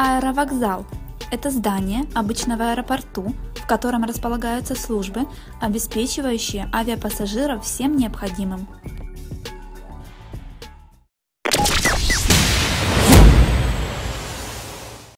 Аэровокзал – это здание, обычно в аэропорту, в котором располагаются службы, обеспечивающие авиапассажиров всем необходимым.